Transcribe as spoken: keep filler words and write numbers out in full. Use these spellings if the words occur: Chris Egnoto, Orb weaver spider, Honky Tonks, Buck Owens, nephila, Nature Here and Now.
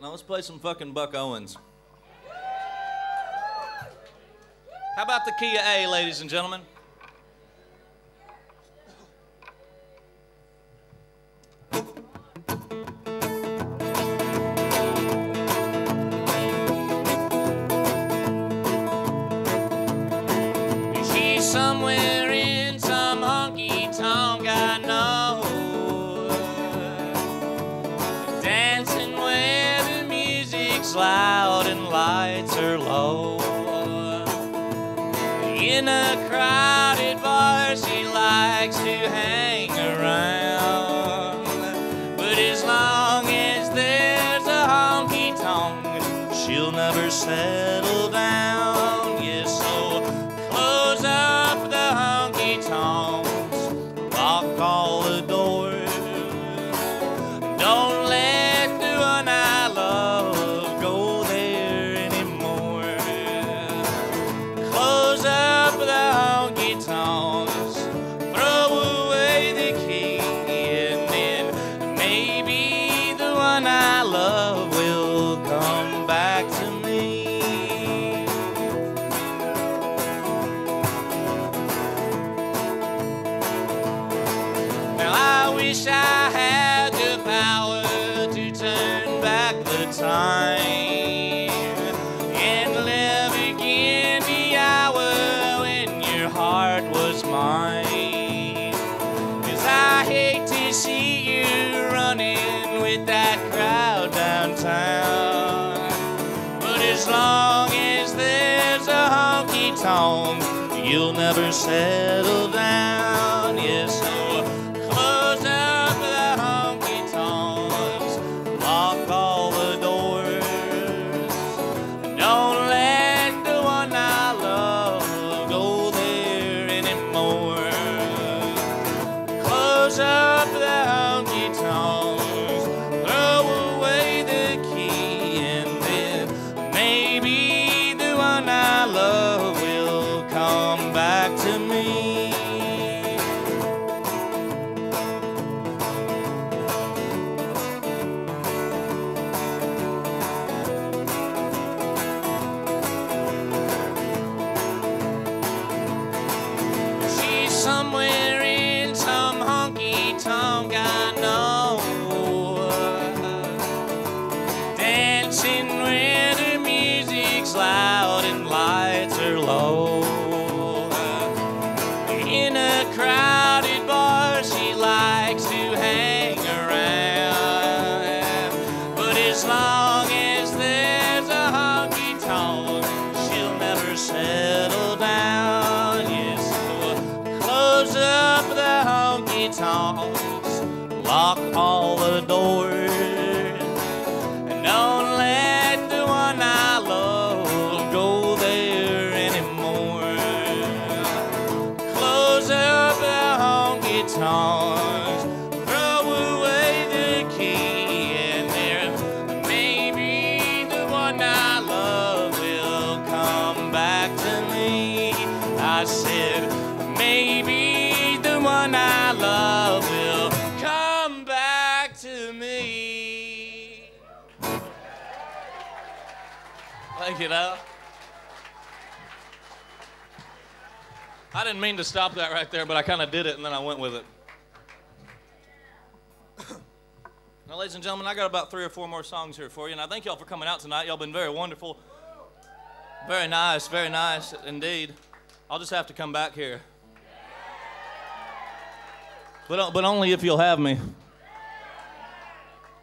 Now let's play some fucking Buck Owens. How about the key of A, ladies and gentlemen? She's somewhere in some honky tonk I know, dancing where the music's loud and lights are low. In a crowded bar she likes to hang around, but as long as there's a honky-tonk she'll never settle down. Yes, so close up the honky-tonks, lock all the doors, don't let the one I love go there anymore. Close up honky-tonks, throw away the key, and then maybe the one I love will come back to me. Now I wish I had the power to turn back the time and live again the hour heart was mine, 'cause I hate to see you running with that crowd downtown, but as long as there's a honky-tonk you'll never settle down. Yes, so close up the honky-tonks, lock all the doors, don't up the honky-tonks, throw away the key, and then maybe the one I love will come back to me. She's somewhere honky-tonk I know, dancing where the music's loud and lights are low. In a crowded bar she likes to hang around, but as long as there's a honky-tonk she'll never settle down. Yes, close up the honky-tonk, lock all the doors, and don't let the one I love go there anymore. Close up the honky-tonks, throw away the key, and there maybe the one I love will come back to me. I said maybe the one I love will come back to me. Thank you, though. I didn't mean to stop that right there, but I kind of did it, and then I went with it. Now, ladies and gentlemen, I got about three or four more songs here for you, and I thank y'all for coming out tonight. Y'all been very wonderful. Very nice, very nice indeed. I'll just have to come back here. But, but only if you'll have me.